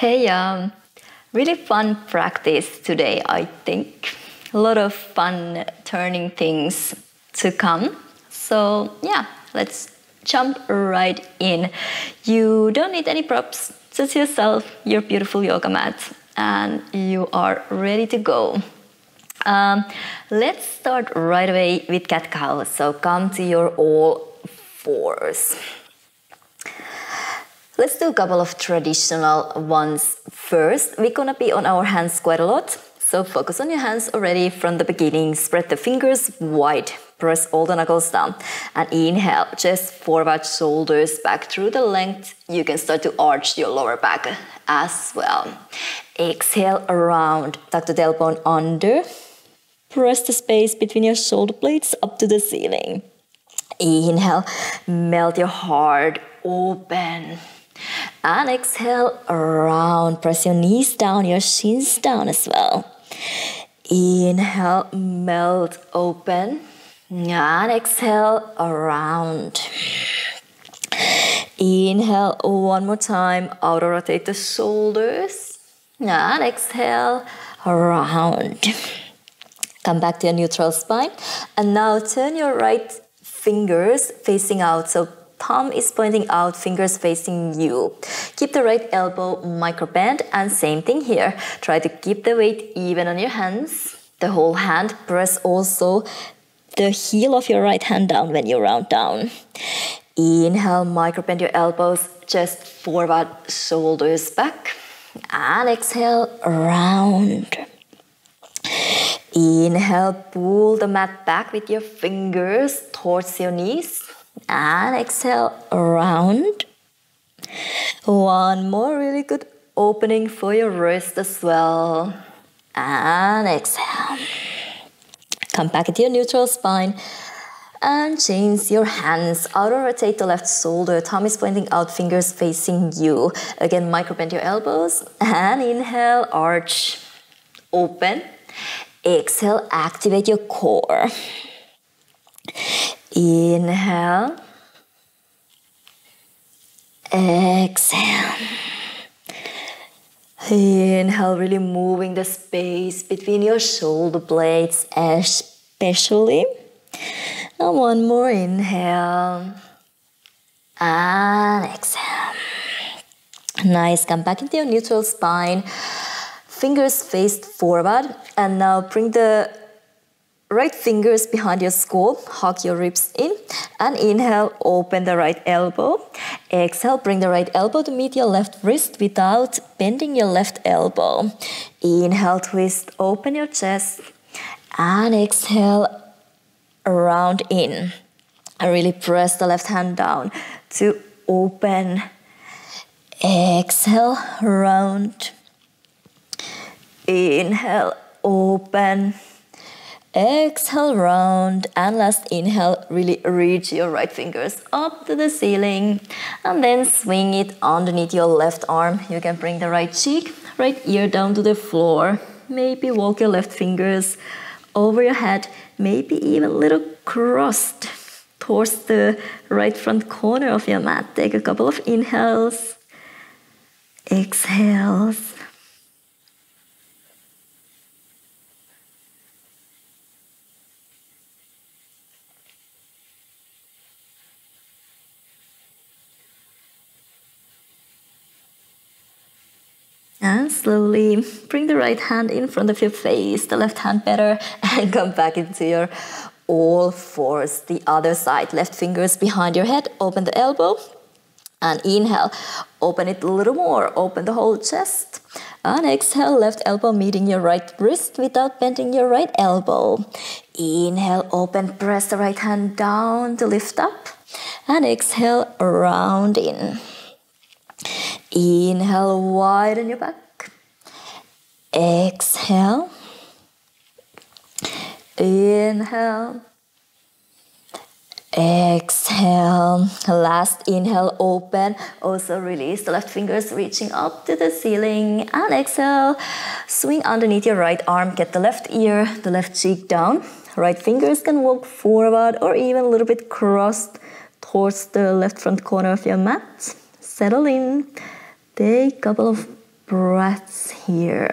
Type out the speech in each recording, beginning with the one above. Hey, really fun practice today, I think. A lot of fun turning things to come. So yeah, let's jump right in. You don't need any props, just yourself, your beautiful yoga mat, and you are ready to go. Let's start right away with cat cow. So come to your all fours. Let's do a couple of traditional ones first. We're gonna be on our hands quite a lot. So focus on your hands already from the beginning. Spread the fingers wide. Press all the knuckles down. And inhale, chest forward, shoulders back through the length. You can start to arch your lower back as well. Exhale around. Tuck the tailbone under. Press the space between your shoulder blades up to the ceiling. Inhale, melt your heart open. And exhale, around. Press your knees down, your shins down as well. Inhale, melt open. And exhale, around. Inhale, one more time. Auto rotate the shoulders. And exhale, around. Come back to your neutral spine. And now turn your right fingers facing out. So thumb is pointing out, fingers facing you. Keep the right elbow micro bent, and same thing here. Try to keep the weight even on your hands. The whole hand. Press also the heel of your right hand down when you round down. Inhale, micro bend your elbows, chest forward, shoulders back. And exhale, round. Inhale, pull the mat back with your fingers towards your knees. And exhale, round. One more really good opening for your wrist as well. And exhale. Come back into your neutral spine. And change your hands. Auto-rotate the left shoulder. Thumb is pointing out, fingers facing you. Again, micro-bend your elbows. And inhale, arch. Open. Exhale, activate your core. Inhale, exhale, inhale, really moving the space between your shoulder blades especially, and one more inhale, and exhale. Nice, come back into your neutral spine, fingers faced forward, and now bring the right fingers behind your skull, hug your ribs in, and inhale, open the right elbow. Exhale, bring the right elbow to meet your left wrist without bending your left elbow. Inhale, twist, open your chest, and exhale, round in. And really press the left hand down to open. Exhale, round. Inhale, open. Exhale, round, and last inhale, really reach your right fingers up to the ceiling and then swing it underneath your left arm. You can bring the right cheek, right ear down to the floor. Maybe walk your left fingers over your head, maybe even a little crossed towards the right front corner of your mat. Take a couple of inhales, exhales. And slowly bring the right hand in front of your face, the left hand better, and come back into your all fours, the other side. Left fingers behind your head, open the elbow, and inhale, open it a little more, open the whole chest, and exhale, left elbow meeting your right wrist without bending your right elbow. Inhale, open, press the right hand down to lift up, and exhale, round in. Inhale, widen your back. Exhale. Inhale. Exhale. Last inhale, open. Also release the left fingers reaching up to the ceiling. And exhale, swing underneath your right arm. Get the left ear, the left cheek down. Right fingers can walk forward or even a little bit crossed towards the left front corner of your mat. Settle in. Take a couple of breaths here.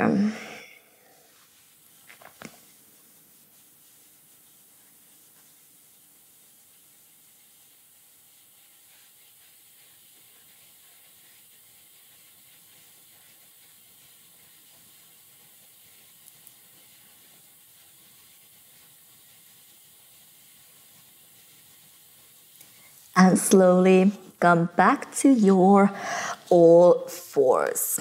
And slowly come back to your all fours.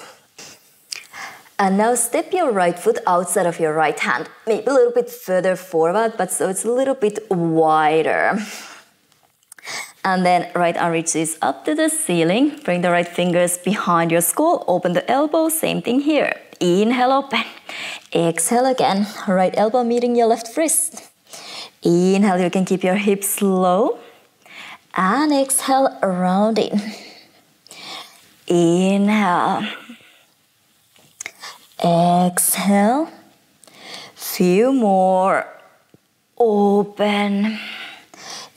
And now step your right foot outside of your right hand, maybe a little bit further forward, but so it's a little bit wider. And then right arm reaches up to the ceiling, bring the right fingers behind your skull, open the elbow, same thing here. Inhale, open. Exhale again, right elbow meeting your left wrist. Inhale, you can keep your hips low. And exhale, rounding. Inhale. Exhale. Few more. Open.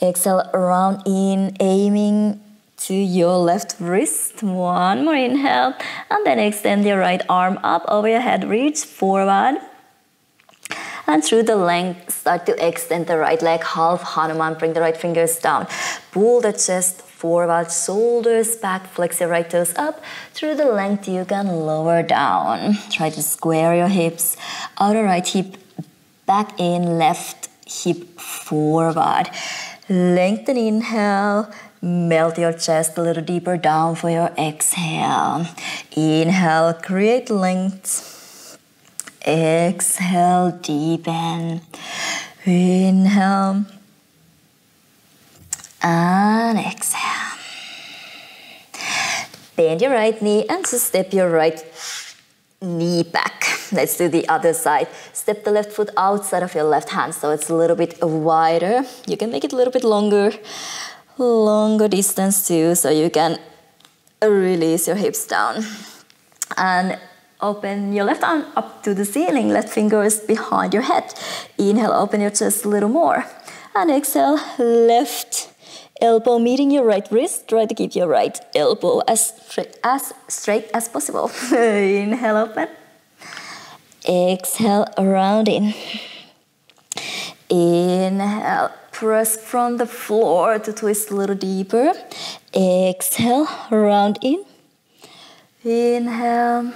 Exhale, round in, aiming to your left wrist. One more inhale. And then extend your right arm up over your head. Reach forward. And through the length, start to extend the right leg, half Hanuman, bring the right fingers down. Pull the chest forward, shoulders back, flex your right toes up. Through the length, you can lower down. Try to square your hips, outer right hip back in, left hip forward. Lengthen inhale, melt your chest a little deeper down for your exhale. Inhale, create length. Exhale, deepen. Inhale. And exhale. Bend your right knee and just step your right knee back. Let's do the other side. Step the left foot outside of your left hand so it's a little bit wider. You can make it a little bit longer distance too, so you can release your hips down. And open your left arm up to the ceiling, left finger is behind your head. Inhale, open your chest a little more. And exhale, left elbow meeting your right wrist. Try to keep your right elbow as straight as possible. Inhale, open. Exhale, rounding. Inhale, press from the floor to twist a little deeper. Exhale, round in. Inhale.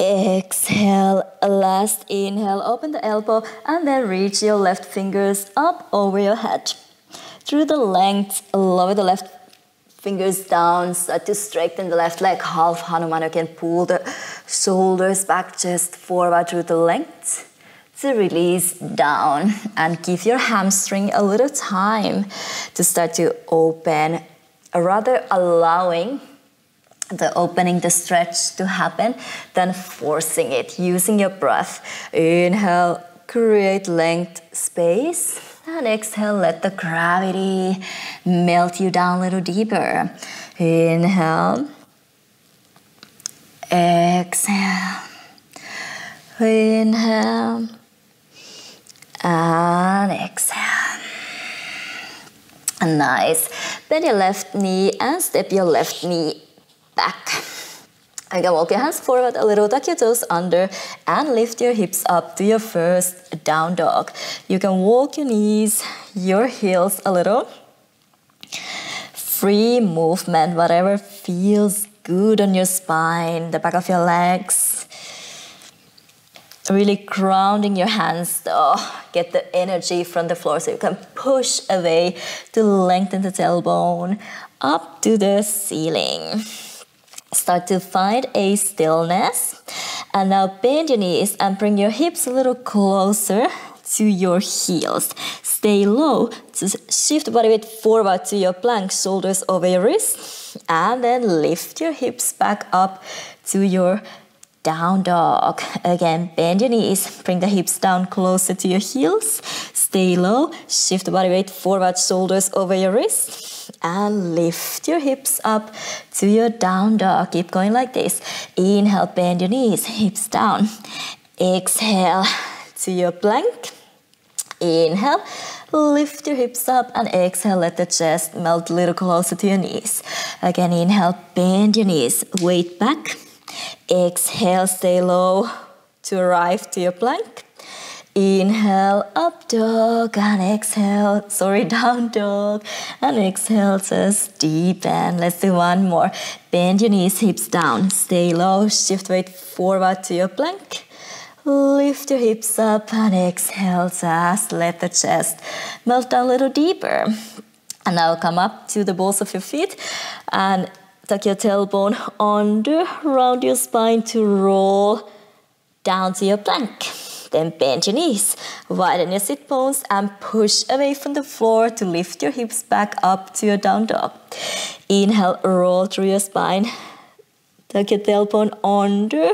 Exhale, last inhale, open the elbow and then reach your left fingers up over your head. Through the length, lower the left fingers down, start to straighten the left leg, half Hanuman. You can pull the shoulders back, chest forward through the length to release down and give your hamstring a little time to start to open, rather allowing the opening, the stretch to happen, than forcing it, using your breath. Inhale, create length, space, and exhale, let the gravity melt you down a little deeper. Inhale, exhale, inhale, and exhale. Nice. Bend your left knee and step your left knee back. You can walk your hands forward a little, tuck your toes under and lift your hips up to your first down dog. You can walk your knees, your heels a little. Free movement, whatever feels good on your spine, the back of your legs. Really grounding your hands though. Get the energy from the floor so you can push away to lengthen the tailbone up to the ceiling. Start to find a stillness. And now bend your knees and bring your hips a little closer to your heels. Stay low, just shift the body weight forward to your plank, shoulders over your wrist. And then lift your hips back up to your down dog. Again, bend your knees, bring the hips down closer to your heels. Stay low, shift the body weight forward, shoulders over your wrist. And lift your hips up to your down dog. Keep going like this. Inhale, bend your knees, hips down. Exhale to your plank. Inhale, Lift your hips up and exhale, let the chest melt a little closer to your knees. Again, inhale, bend your knees, weight back. Exhale, stay low to arrive to your plank. Inhale, up dog, and exhale, down dog, and exhale, just deepen. Let's do one more. Bend your knees, hips down, stay low, shift weight forward to your plank. Lift your hips up and exhale, just let the chest melt down a little deeper. And now come up to the balls of your feet and tuck your tailbone under, round your spine to roll down to your plank. Then bend your knees, widen your sit bones and push away from the floor to lift your hips back up to your down dog. Inhale, roll through your spine, tuck your tailbone under,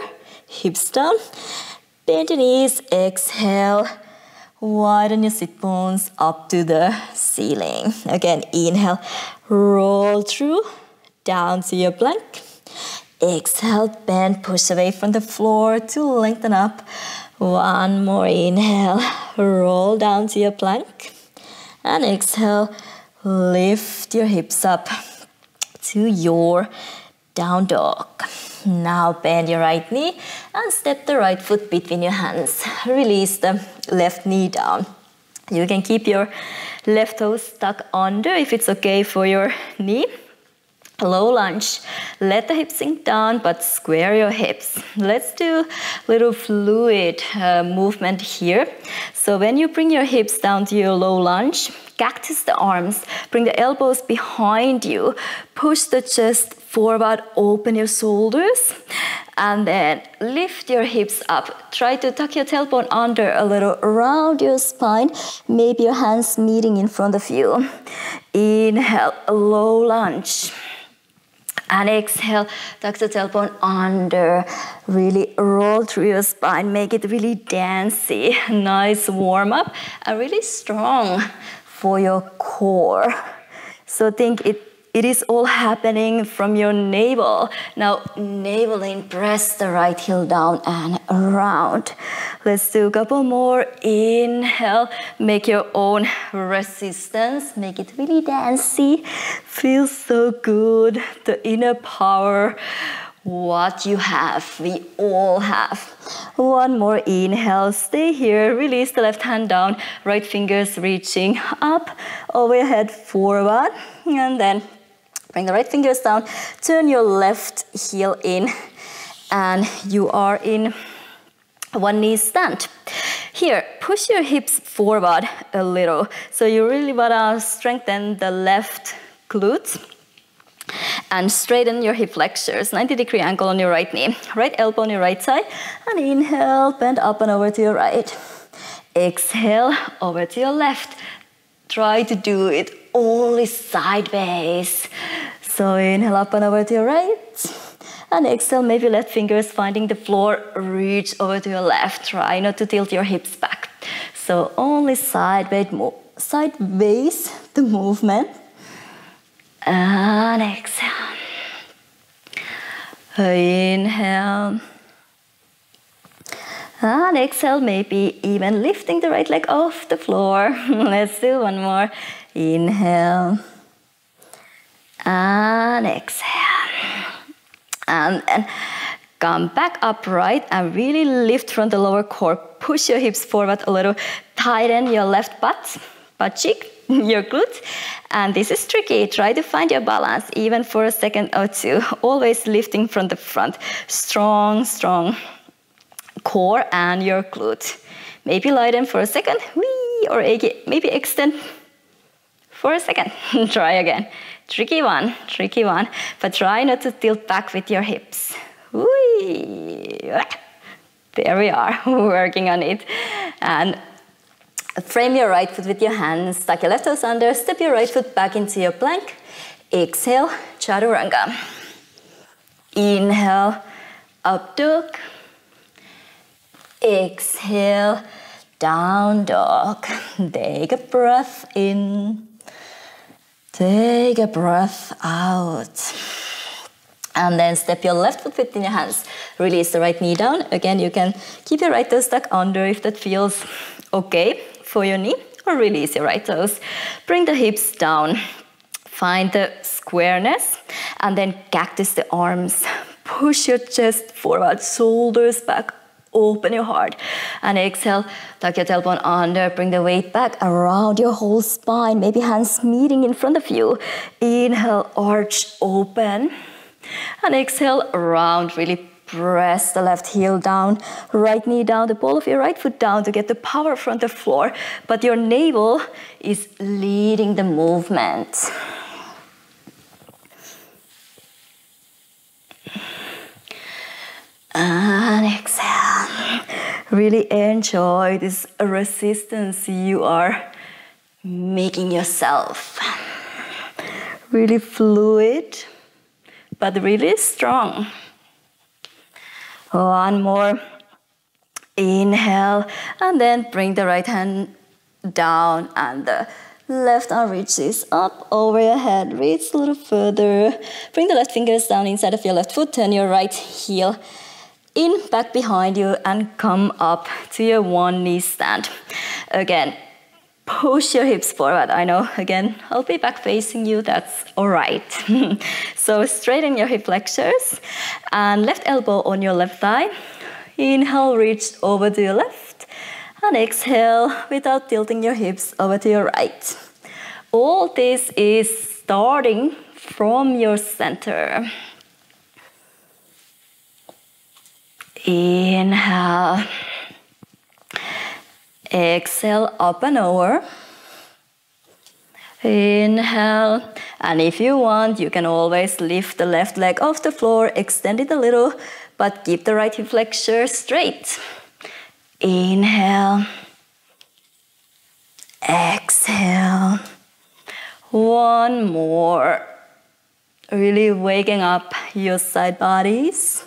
hips down, bend your knees, exhale, widen your sit bones up to the ceiling. Again, inhale, roll through, down to your plank. Exhale, bend, push away from the floor to lengthen up. One more, inhale, roll down to your plank. And exhale, lift your hips up to your down dog. Now bend your right knee and step the right foot between your hands. Release the left knee down. You can keep your left toe stuck under if it's okay for your knee. Low lunge. Let the hips sink down, but square your hips. Let's do a little fluid movement here. So when you bring your hips down to your low lunge, cactus the arms, bring the elbows behind you, push the chest forward, open your shoulders, and then lift your hips up. Try to tuck your tailbone under a little around your spine, maybe your hands meeting in front of you. Inhale, low lunge. And exhale, tuck the tailbone under. Really roll through your spine. Make it really dancey. Nice warm up and really strong for your core. So think it is all happening from your navel. Now, navel in, press the right heel down and around. Let's do a couple more. Inhale, make your own resistance. Make it really dancey. Feels so good. The inner power, what you have, we all have. One more, inhale, stay here. Release the left hand down, right fingers reaching up, over your head forward, and then bring the right fingers down, turn your left heel in, and you are in one knee stand. Here, push your hips forward a little. So you really wanna strengthen the left glute and straighten your hip flexors. 90-degree angle on your right knee. Right elbow on your right side. And inhale, bend up and over to your right. Exhale, over to your left. Try to do it only sideways. So inhale, up and over to your right. And exhale, maybe left fingers finding the floor, reach over to your left. Try not to tilt your hips back. So only sideways the movement. And exhale. Inhale. And exhale, maybe even lifting the right leg off the floor. Let's do one more. Inhale. And exhale. And then come back upright and really lift from the lower core. Push your hips forward a little. Tighten your left butt cheek, your glutes. And this is tricky. Try to find your balance even for a second or two. Always lifting from the front. Strong, strong core and your glute. Maybe lie down for a second. Whee! Or maybe extend for a second. Try again. Tricky one. But try not to tilt back with your hips. Whee! There we are. Working on it. And frame your right foot with your hands, tuck your left toes under, step your right foot back into your plank. Exhale, chaturanga. Inhale, up dog. Exhale, down dog. Take a breath in. Take a breath out. And then step your left foot within your hands. Release the right knee down. Again, you can keep your right toes stuck under if that feels okay for your knee, release your right toes. Bring the hips down. Find the squareness and then cactus the arms. Push your chest forward, shoulders back, open your heart. And exhale, tuck your tailbone under, bring the weight back around your whole spine, maybe hands meeting in front of you. Inhale, arch open. And exhale, round, really press the left heel down, right knee down, the ball of your right foot down to get the power from the floor, but your navel is leading the movement. And exhale. Really enjoy this resistance you are making yourself. Really fluid, but really strong. One more. Inhale, and then bring the right hand down and the left arm reaches up over your head, reach a little further. Bring the left fingers down inside of your left foot, turn your right heel in, back behind you, and come up to your one knee stand. Again, push your hips forward. I know, again, I'll be back facing you, that's all right. So straighten your hip flexors and left elbow on your left thigh. Inhale, reach over to your left, and exhale without tilting your hips over to your right. All this is starting from your center. Inhale, exhale up and over. Inhale, and if you want, you can always lift the left leg off the floor, extend it a little, but keep the right hip flexor straight. Inhale, exhale. One more, really waking up your side bodies.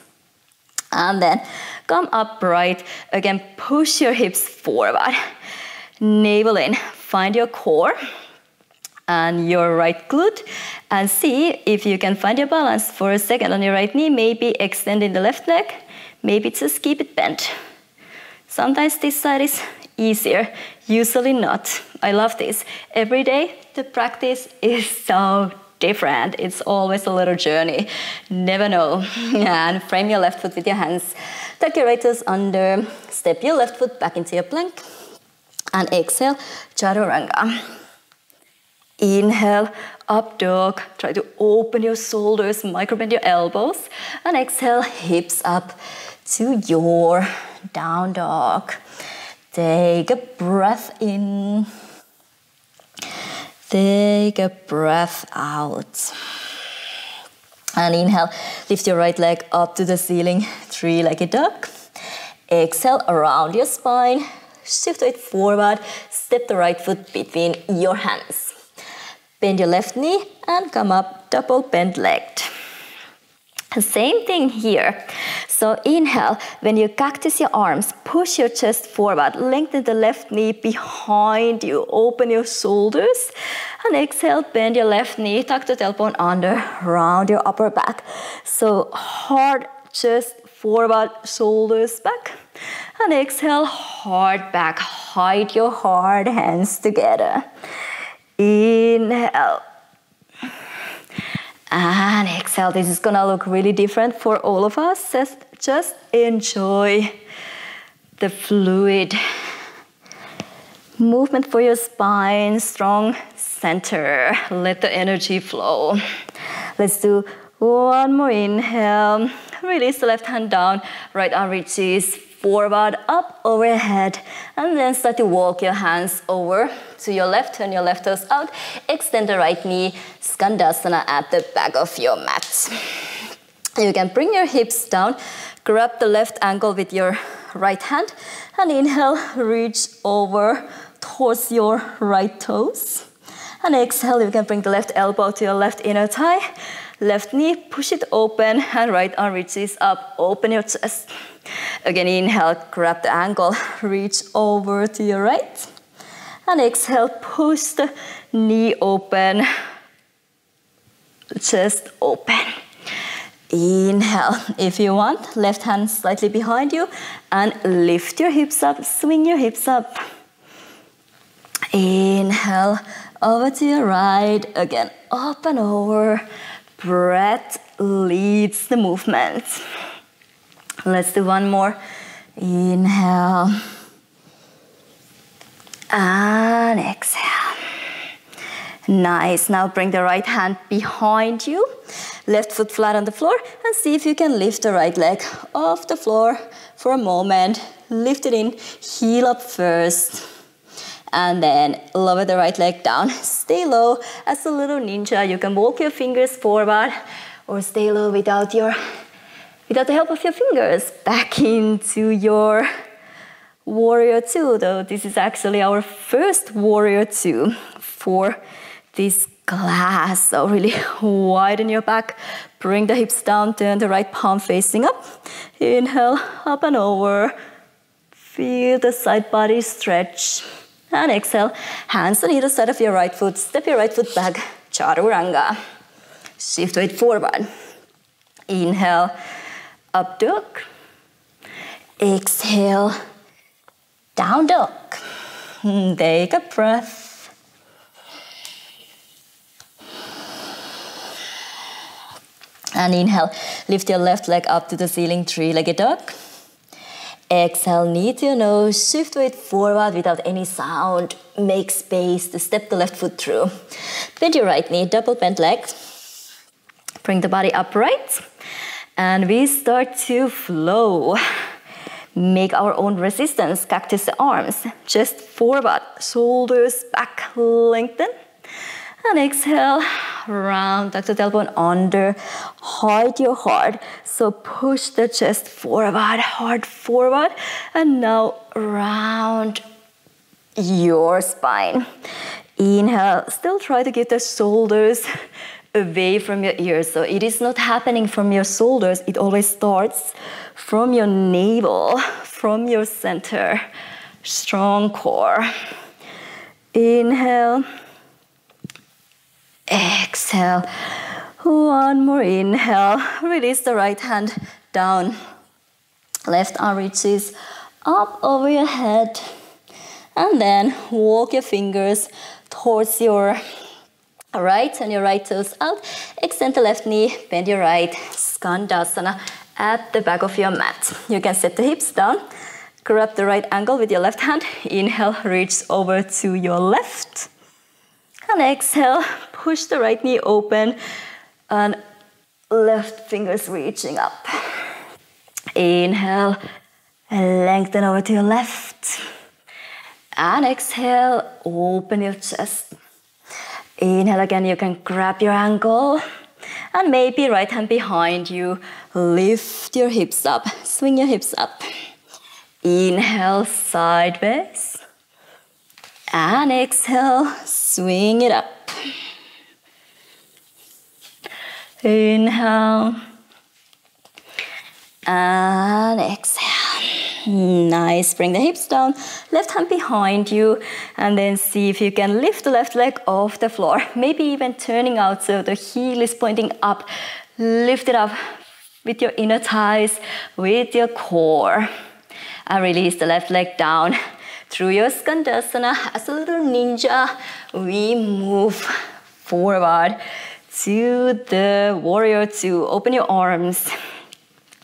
And then come upright. Again, push your hips forward. Navel in. Find your core and your right glute. And see if you can find your balance for a second on your right knee. Maybe extending the left leg. Maybe just keep it bent. Sometimes this side is easier. Usually not. I love this. Every day, the practice is so different. It's always a little journey. Never know. And frame your left foot with your hands. Tuck your right toes under. Step your left foot back into your plank. And exhale, chaturanga. Inhale, up dog. Try to open your shoulders, micro-bend your elbows. And exhale, hips up to your down dog. Take a breath in. Take a breath out. And inhale, lift your right leg up to the ceiling, three-legged duck. Exhale, around your spine, shift it forward, step the right foot between your hands. Bend your left knee and come up, double bent legged. Same thing here. So inhale, when you cactus your arms, push your chest forward, lengthen the left knee behind you, open your shoulders, and exhale, bend your left knee, tuck the tailbone under, round your upper back. So hard chest forward, shoulders back, and exhale, hard back, hide your hard hands together. Inhale. And exhale, this is gonna look really different for all of us. Just enjoy the fluid movement for your spine, strong center. Let the energy flow. Let's do one more inhale. Release the left hand down, right arm reaches forward, up over your head, and then start to walk your hands over to your left, turn your left toes out, extend the right knee, Skandasana at the back of your mat. You can bring your hips down, grab the left ankle with your right hand, and inhale, reach over towards your right toes. And exhale, you can bring the left elbow to your left inner thigh, left knee, push it open, and right arm reaches up, open your chest. Again, inhale, grab the ankle, reach over to your right. And exhale, push the knee open, chest open. Inhale, if you want, left hand slightly behind you, and lift your hips up, swing your hips up. Inhale, over to your right. Again, up and over. Breath leads the movement. Let's do one more. Inhale. And exhale. Nice. Now bring the right hand behind you. Left foot flat on the floor and see if you can lift the right leg off the floor for a moment. Lift it in. Heel up first. And then lower the right leg down. Stay low as a little ninja. You can walk your fingers forward or stay low without the help of your fingers. Back into your warrior two, though this is actually our first warrior two for this class. So really widen your back. Bring the hips down. Turn the right palm facing up. Inhale, up and over. Feel the side body stretch. And exhale, hands on either side of your right foot. Step your right foot back, chaturanga. Shift weight forward. Inhale, up dog. Exhale, down dog. Take a breath. And inhale, lift your left leg up to the ceiling, three-legged dog. Exhale, knee to your nose, shift weight forward without any sound. Make space to step the left foot through. Bend your right knee, double bent leg. Bring the body upright. And we start to flow. Make our own resistance, cactus the arms. Chest forward, shoulders back, lengthen. And exhale, round, tuck the tailbone under. Hide your heart. So push the chest forward, heart forward, and now round your spine. Inhale, still try to get the shoulders away from your ears. So it is not happening from your shoulders. It always starts from your navel, from your center. Strong core. Inhale. Exhale. One more inhale. Release the right hand down. Left arm reaches up over your head. And then walk your fingers towards your right. Turn your right toes out. Extend the left knee. Bend your right. Skandasana at the back of your mat. You can set the hips down. Grab the right ankle with your left hand. Inhale. Reach over to your left. And exhale, push the right knee open and left fingers reaching up. Inhale, lengthen over to your left. And exhale, open your chest. Inhale again, you can grab your ankle. And maybe right hand behind you, lift your hips up, swing your hips up. Inhale, sideways. And exhale, swing it up. Inhale. And exhale. Nice. Bring the hips down. Left hand behind you. And then see if you can lift the left leg off the floor. Maybe even turning out so the heel is pointing up. Lift it up with your inner thighs, with your core. And release the left leg down. Through your Skandasana, as a little ninja, we move forward to the warrior two. Open your arms,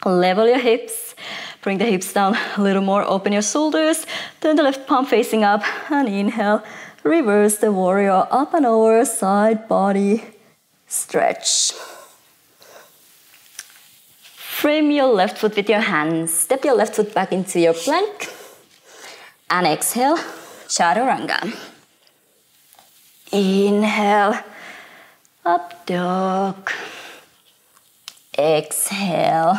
level your hips, bring the hips down a little more, open your shoulders, turn the left palm facing up, and inhale, reverse the warrior, up and over, side body stretch. Frame your left foot with your hands, step your left foot back into your plank. And exhale, chaturanga. Inhale, up dog. Exhale,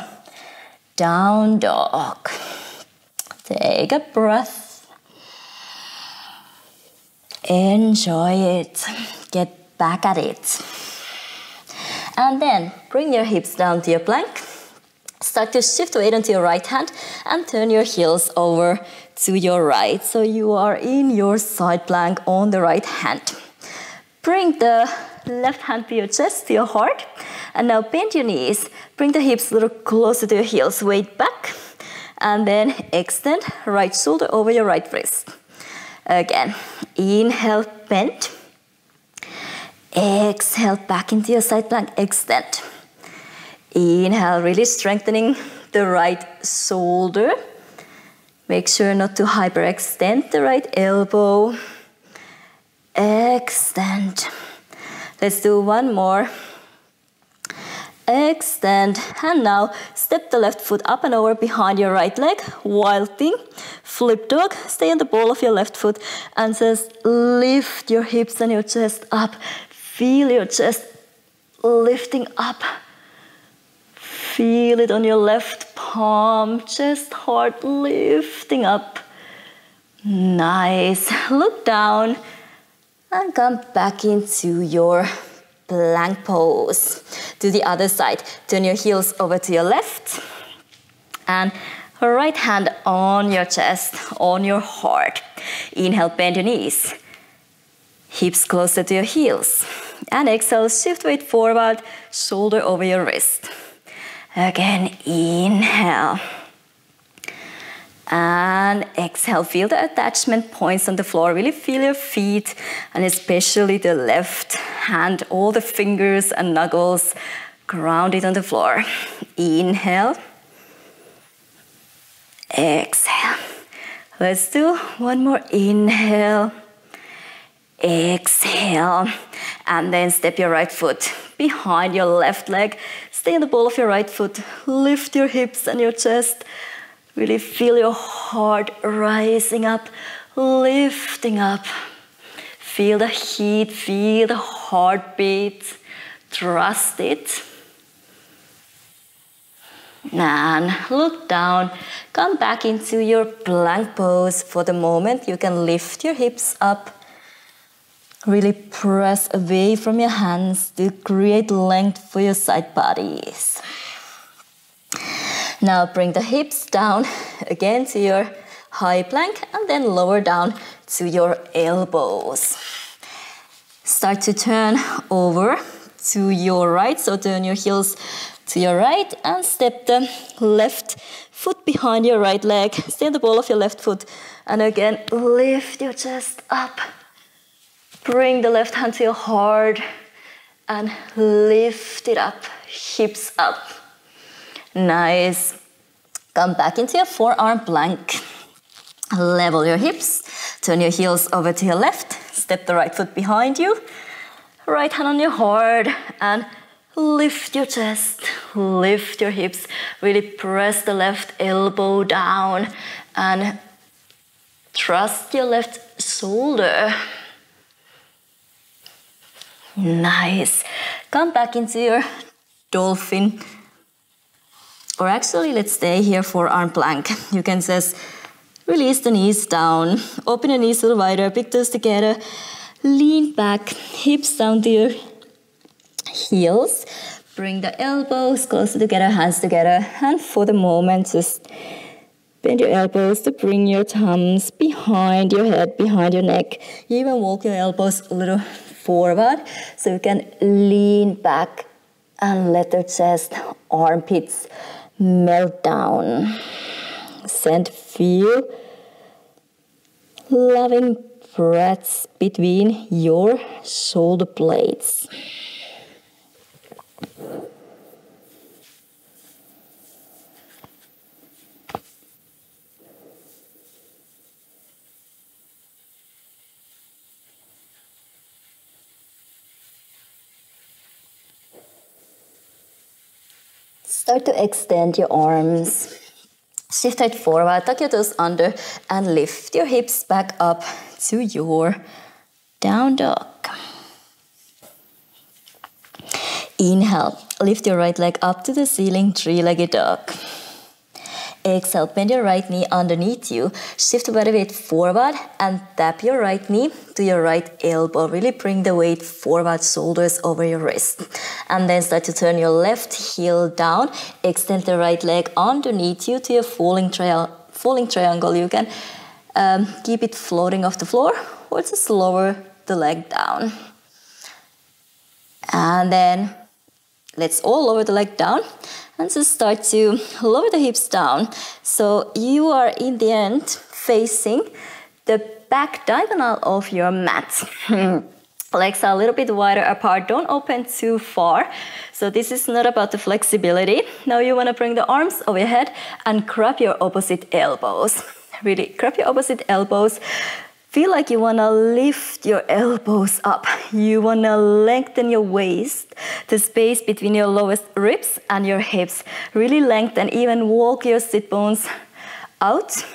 down dog. Take a breath. Enjoy it. Get back at it. And then bring your hips down to your plank. Start to shift weight onto your right hand and turn your heels over to your right. So you are in your side plank on the right hand. Bring the left hand to your chest, to your heart. And now bend your knees. Bring the hips a little closer to your heels. Weight back. And then extend right shoulder over your right wrist. Again, inhale, bend. Exhale, back into your side plank, extend. Inhale, really strengthening the right shoulder. Make sure not to hyperextend the right elbow. Extend. Let's do one more. Extend. And now step the left foot up and over behind your right leg. Wild thing. Flip dog. Stay on the ball of your left foot and just lift your hips and your chest up. Feel your chest lifting up. Feel it on your left palm, chest, heart lifting up. Nice. Look down and come back into your plank pose. Do the other side. Turn your heels over to your left and right hand on your chest, on your heart. Inhale, bend your knees. Hips closer to your heels. And exhale, shift weight forward, shoulder over your wrist. Again, inhale. And exhale, feel the attachment points on the floor. Really feel your feet and especially the left hand, all the fingers and knuckles grounded on the floor. Inhale. Exhale. Let's do one more. Inhale. Exhale. And then step your right foot behind your left leg. Stay on the ball of your right foot. Lift your hips and your chest. Really feel your heart rising up, lifting up. Feel the heat, feel the heartbeat. Trust it. And look down. Come back into your plank pose for the moment. You can lift your hips up. Really press away from your hands to create length for your side bodies. Now bring the hips down again to your high plank and then lower down to your elbows. Start to turn over to your right, so turn your heels to your right and step the left foot behind your right leg. Stay on the ball of your left foot and again lift your chest up. Bring the left hand to your heart and lift it up, hips up. Nice. Come back into your forearm plank. Level your hips. Turn your heels over to your left. Step the right foot behind you. Right hand on your heart and lift your chest. Lift your hips. Really press the left elbow down and trust your left shoulder. Nice. Come back into your dolphin. Or actually, let's stay here for arm plank. You can just release the knees down. Open your knees a little wider. Big toes together. Lean back. Hips down to your heels. Bring the elbows closer together. Hands together. And for the moment, just bend your elbows to bring your thumbs behind your head, behind your neck. You even walk your elbows a little forward, so you can lean back and let the chest, armpits melt down. Send feel loving breaths between your shoulder blades. Start to extend your arms. Shift it forward, tuck your toes under, and lift your hips back up to your down dog. Inhale, lift your right leg up to the ceiling, three-legged dog. Exhale, bend your right knee underneath you. Shift the weight forward and tap your right knee to your right elbow. Really bring the weight forward, shoulders over your wrist. And then start to turn your left heel down. Extend the right leg underneath you to your falling triangle. You can keep it floating off the floor or just lower the leg down. And then let's all lower the leg down and just start to lower the hips down. So you are in the end facing the back diagonal of your mat. Legs are a little bit wider apart, don't open too far. So this is not about the flexibility. Now you want to bring the arms overhead and grab your opposite elbows. Really, grab your opposite elbows. Feel like you want to lift your elbows up. You want to lengthen your waist, the space between your lowest ribs and your hips. Really lengthen, even walk your sit bones out.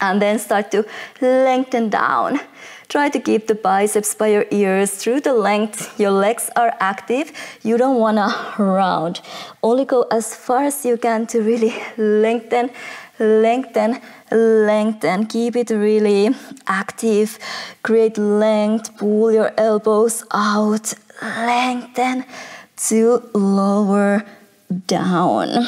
And then start to lengthen down. Try to keep the biceps by your ears through the length. Your legs are active. You don't want to round. Only go as far as you can to really lengthen, lengthen, lengthen. Keep it really active. Create length. Pull your elbows out. Lengthen to lower down.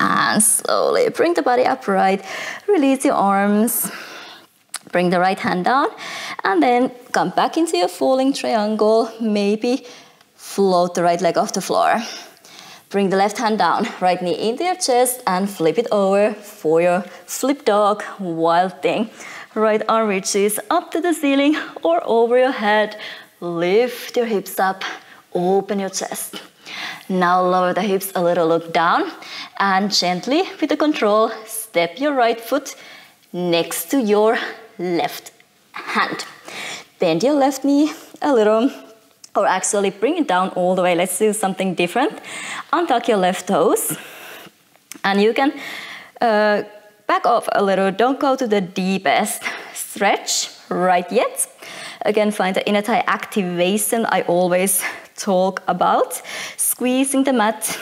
And slowly bring the body upright. Release your arms. Bring the right hand down and then come back into your falling triangle. Maybe float the right leg off the floor. Bring the left hand down, right knee into your chest and flip it over for your flip dog, wild thing. Right arm reaches up to the ceiling or over your head. Lift your hips up, open your chest. Now lower the hips a little, look down and gently with the control, step your right foot next to your left hand. Bend your left knee a little, or actually bring it down all the way. Let's do something different. Untuck your left toes and you can back off a little. Don't go to the deepest stretch right yet. Again, find the inner thigh activation I always talk about. Squeezing the mat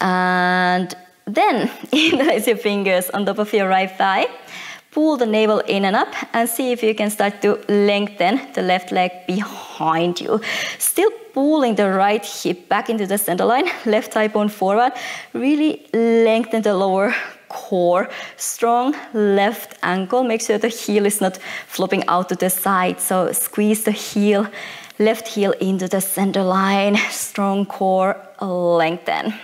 and then interlace your fingers on top of your right thigh. Pull the navel in and up and see if you can start to lengthen the left leg behind you. Still pulling the right hip back into the center line, left thigh bone forward. Really lengthen the lower core. Strong left ankle. Make sure the heel is not flopping out to the side. So squeeze the heel, left heel into the center line. Strong core, lengthen.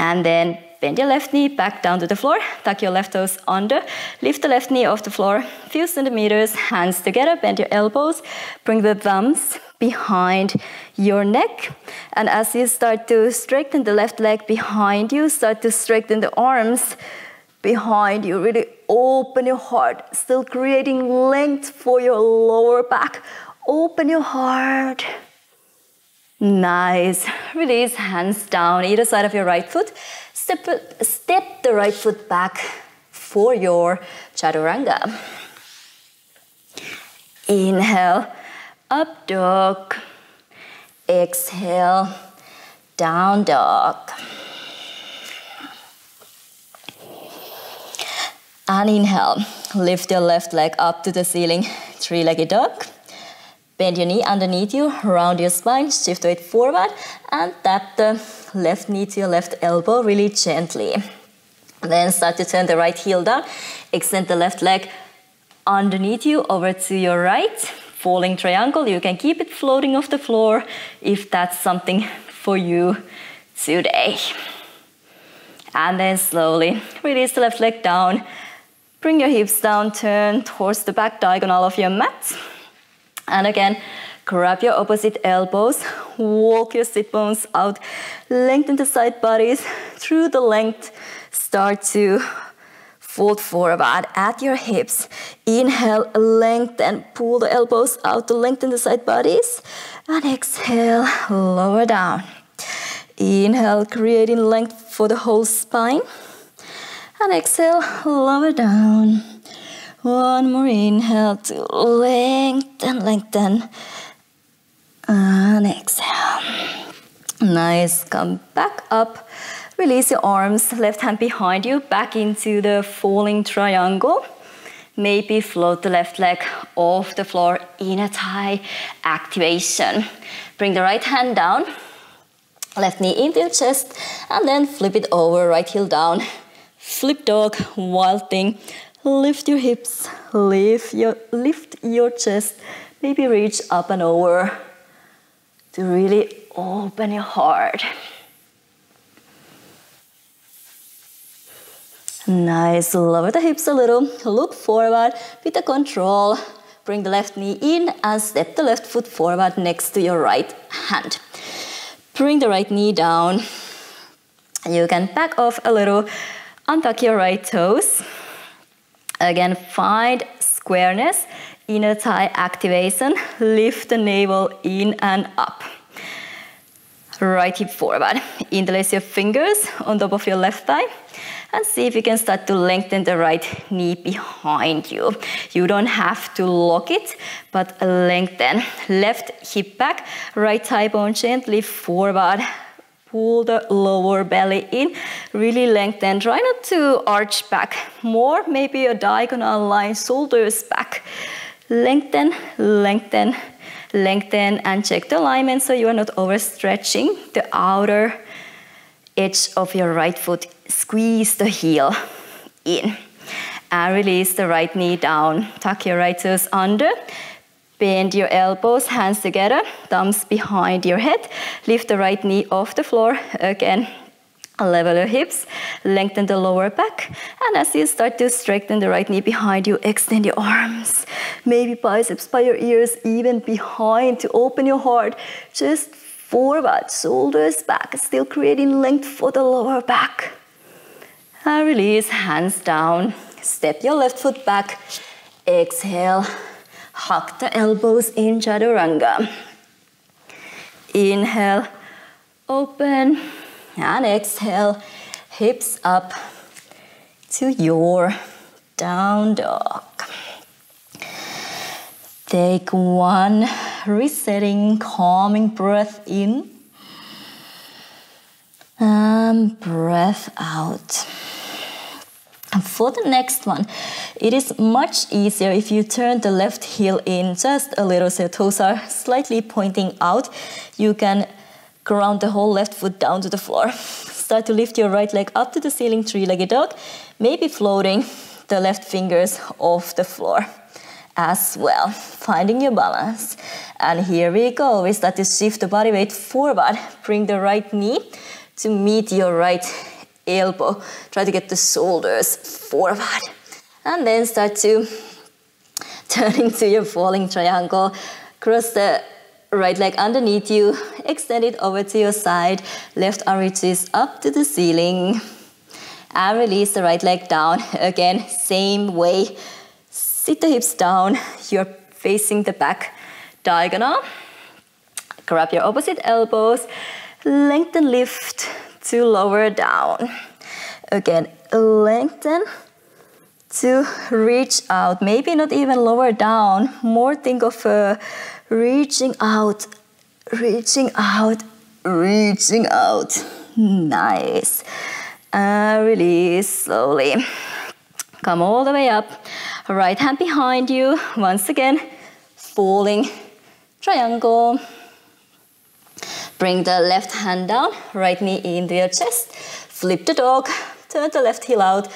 And then bend your left knee back down to the floor, tuck your left toes under, lift the left knee off the floor, few centimeters, hands together, bend your elbows, bring the thumbs behind your neck. And as you start to straighten the left leg behind you, start to straighten the arms behind you, really open your heart, still creating length for your lower back. Open your heart. Nice. Release hands down either side of your right foot. Step the right foot back for your chaturanga. Inhale, up dog. Exhale, down dog. And inhale, lift your left leg up to the ceiling, three-legged dog. Bend your knee underneath you, round your spine, shift weight forward and tap the left knee to your left elbow really gently. Then start to turn the right heel down, extend the left leg underneath you over to your right. Falling triangle, you can keep it floating off the floor if that's something for you today. And then slowly release the left leg down, bring your hips down, turn towards the back diagonal of your mat. And again, grab your opposite elbows, walk your sit bones out, lengthen the side bodies through the length, start to fold forward at your hips. Inhale, lengthen, pull the elbows out to lengthen the side bodies. And exhale, lower down. Inhale, creating length for the whole spine. And exhale, lower down. One more inhale to lengthen, lengthen, and exhale. Nice, come back up, release your arms, left hand behind you, back into the falling triangle. Maybe float the left leg off the floor, inner thigh activation. Bring the right hand down, left knee into your chest, and then flip it over, right heel down, flip dog, wild thing. Lift your hips, lift your chest, maybe reach up and over to really open your heart. Nice, lower the hips a little, look forward with the control. Bring the left knee in and step the left foot forward next to your right hand. Bring the right knee down. You can back off a little, untuck your right toes. Again, find squareness, inner thigh activation, lift the navel in and up. Right hip forward. Interlace your fingers on top of your left thigh and see if you can start to lengthen the right knee behind you. You don't have to lock it, but lengthen. Left hip back, right thigh bone gently forward. Pull the lower belly in, really lengthen. Try not to arch back more, maybe a diagonal line, shoulders back. Lengthen, lengthen, lengthen, and check the alignment so you are not overstretching the outer edge of your right foot. Squeeze the heel in and release the right knee down. Tuck your right toes under. Bend your elbows, hands together, thumbs behind your head. Lift the right knee off the floor. Again, level your hips, lengthen the lower back. And as you start to straighten the right knee behind you, extend your arms. Maybe biceps by your ears, even behind to open your heart. Just forward, shoulders back, still creating length for the lower back. And release, hands down. Step your left foot back. Exhale. Hug the elbows in chaturanga. Inhale, open, and exhale, hips up to your down dog. Take one resetting, calming breath in and breath out. And for the next one, it is much easier if you turn the left heel in just a little so your toes are slightly pointing out. You can ground the whole left foot down to the floor. Start to lift your right leg up to the ceiling, three-legged dog, maybe floating the left fingers off the floor as well, finding your balance. And here we go. We start to shift the body weight forward. Bring the right knee to meet your right elbow. Try to get the shoulders forward. And then start to turn into your falling triangle. Cross the right leg underneath you. Extend it over to your side. Left arm reaches up to the ceiling. And release the right leg down. Again, same way. Sit the hips down. You're facing the back diagonal. Grab your opposite elbows. Lengthen, lift to lower down. Again, lengthen to reach out. Maybe not even lower down. More think of reaching out, reaching out, reaching out. Nice. And release slowly. Come all the way up. Right hand behind you. Once again, falling triangle. Bring the left hand down, right knee into your chest, flip the dog, turn the left heel out,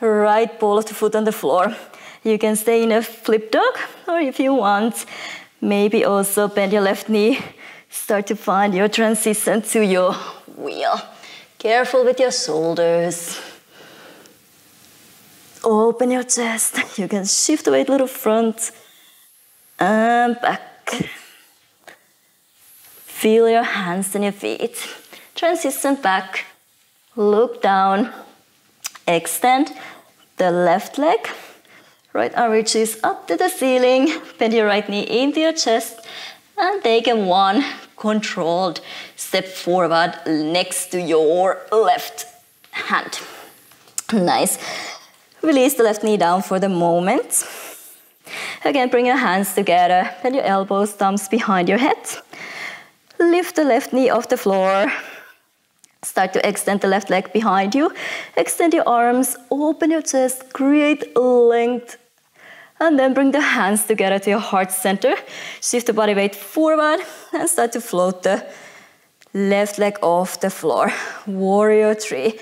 right ball of the foot on the floor. You can stay in a flip dog, or if you want, maybe also bend your left knee, start to find your transition to your wheel. Careful with your shoulders. Open your chest. You can shift the weight a little front and back. Feel your hands and your feet. Transition back. Look down. Extend the left leg. Right arm reaches up to the ceiling. Bend your right knee into your chest. And take a one controlled step forward next to your left hand. Nice. Release the left knee down for the moment. Again, bring your hands together. Bend your elbows, thumbs behind your head. Lift the left knee off the floor. Start to extend the left leg behind you. Extend your arms, open your chest, create length. And then bring the hands together to your heart center. Shift the body weight forward and start to float the left leg off the floor. Warrior three.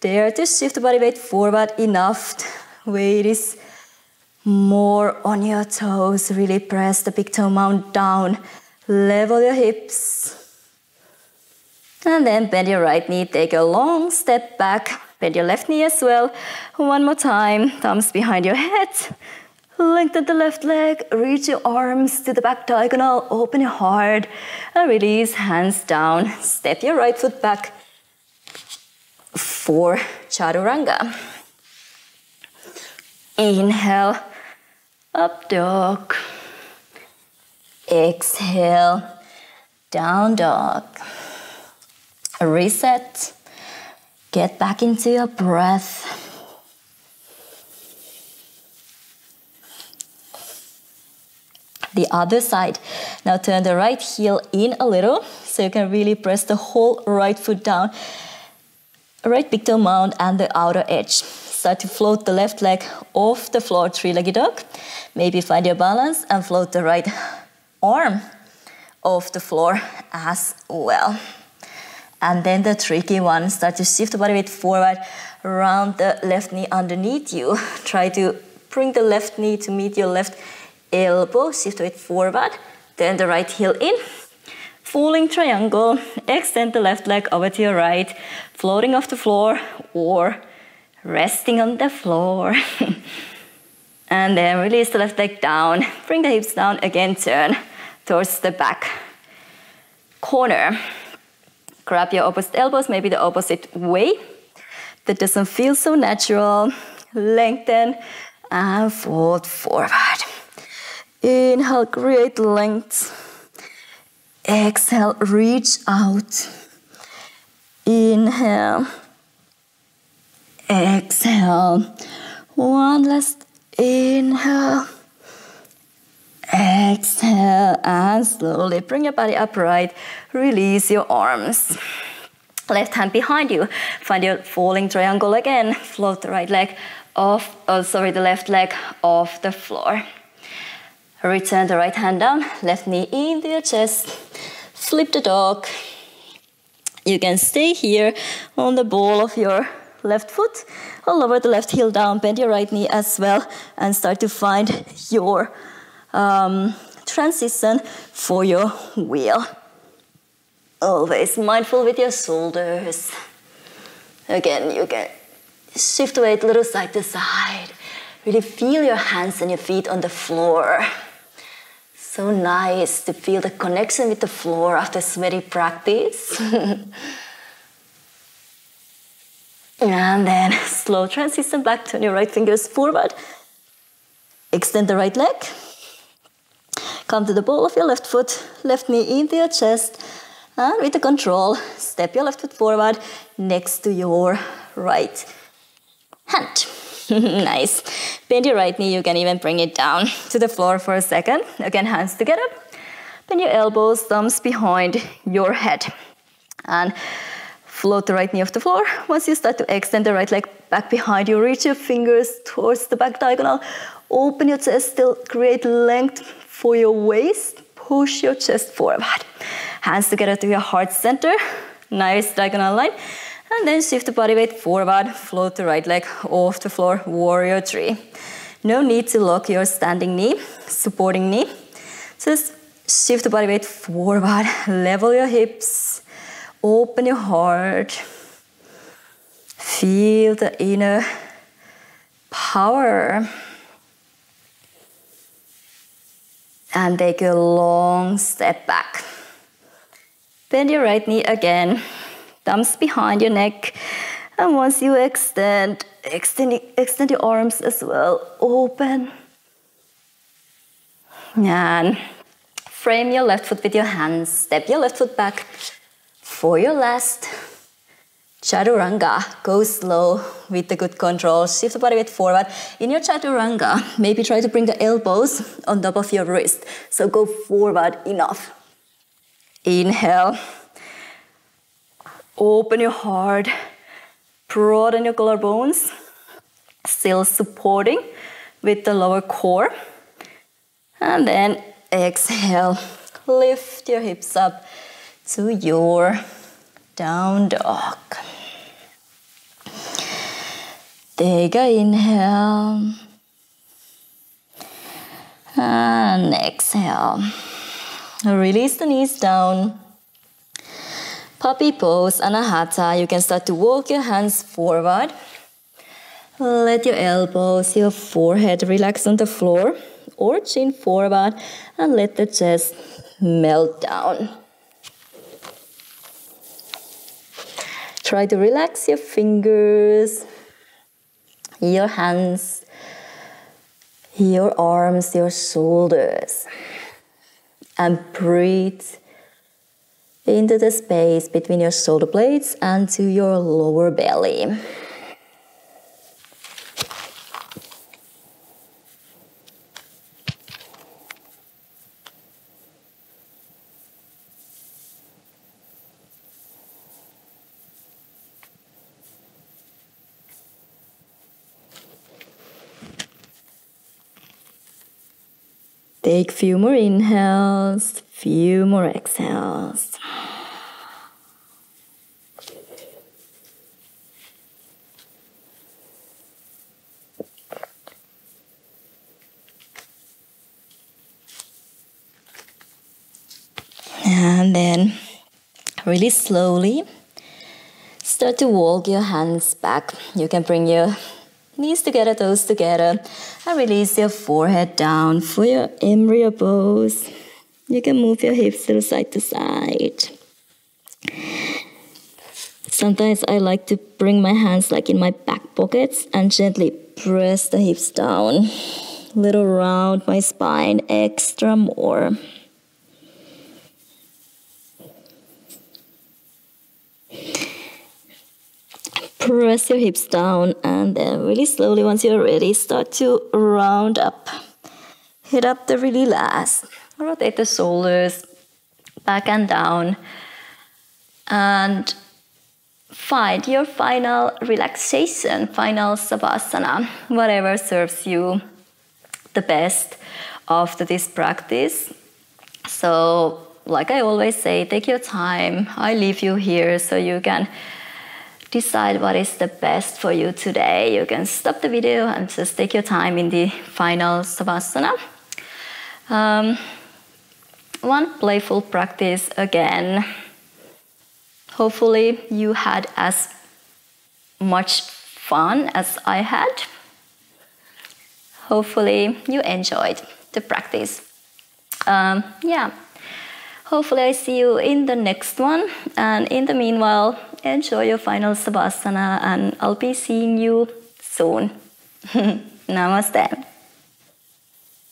Dare to shift the body weight forward enough. Weight is more on your toes. Really press the big toe mound down. Level your hips. And then bend your right knee, take a long step back. Bend your left knee as well. One more time, thumbs behind your head. Lengthen the left leg, reach your arms to the back diagonal, open your heart, and release, hands down. Step your right foot back for chaturanga. Inhale, up dog. Exhale, down dog. Reset. Get back into your breath. The other side. Now turn the right heel in a little so you can really press the whole right foot down. Right pectoral mound and the outer edge. Start to float the left leg off the floor, three-legged dog. Maybe find your balance and float the right arm off the floor as well. And then the tricky one. Start to shift the body weight forward, round the left knee underneath you. Try to bring the left knee to meet your left elbow, shift it forward, then the right heel in, falling triangle, extend the left leg over to your right, floating off the floor or resting on the floor. And then release the left leg down, bring the hips down, again turn towards the back corner. Grab your opposite elbows, maybe the opposite way. That doesn't feel so natural. Lengthen and fold forward. Inhale, create length. Exhale, reach out. Inhale. Exhale. One last inhale. Exhale, and slowly bring your body upright. Release your arms. Left hand behind you. Find your falling triangle again. Float the right leg off, the left leg off the floor. Return the right hand down, left knee into your chest, flip the dog. You can stay here on the ball of your left foot, or lower the left heel down, bend your right knee as well, and start to find your transition for your wheel. Always mindful with your shoulders. Again, you can shift the weight a little side to side. Really feel your hands and your feet on the floor. So nice to feel the connection with the floor after sweaty practice. And then slow transition back, turn your right fingers forward. Extend the right leg. Come to the ball of your left foot, left knee into your chest. And with the control, step your left foot forward next to your right hand. Nice. Bend your right knee, you can even bring it down to the floor for a second. Again, hands together. Bend your elbows, thumbs behind your head. And float the right knee off the floor. Once you start to extend the right leg back behind you, reach your fingers towards the back diagonal. Open your chest, still create length for your waist. Push your chest forward. Hands together to your heart center. Nice diagonal line. And then shift the body weight forward, float the right leg off the floor, warrior three. No need to lock your standing knee, supporting knee. Just shift the body weight forward, level your hips, open your heart. Feel the inner power. And take a long step back. Bend your right knee again. Thumbs behind your neck, and once you extend your arms as well, open. And frame your left foot with your hands, step your left foot back for your last chaturanga. Go slow with the good control, shift the body weight forward. In your chaturanga, maybe try to bring the elbows on top of your wrist, so go forward enough. Inhale. Open your heart, broaden your collarbones, still supporting with the lower core. And then exhale, lift your hips up to your down dog. Take an inhale and exhale. Release the knees down. Puppy pose, anahata. You can start to walk your hands forward. Let your elbows, your forehead relax on the floor or chin forward, and let the chest melt down. Try to relax your fingers, your hands, your arms, your shoulders, and breathe into the space between your shoulder blades and to your lower belly. Take few more inhales, few more exhales. And then really slowly start to walk your hands back. You can bring your knees together, toes together, and release your forehead down for your embryo pose. You can move your hips little side to side. Sometimes I like to bring my hands like in my back pockets and gently press the hips down. Little round my spine, extra more. Press your hips down, and then really slowly, once you're ready, start to round up. Hit up the really last. Rotate the shoulders back and down. And find your final relaxation, final savasana, whatever serves you the best after this practice. So, like I always say, take your time. I leave you here so you can decide what is the best for you today. You can stop the video and just take your time in the final savasana. One playful practice again. Hopefully you had as much fun as I had. Hopefully you enjoyed the practice. Hopefully I see you in the next one, and in the meanwhile, enjoy your final savasana, and I'll be seeing you soon. Namaste.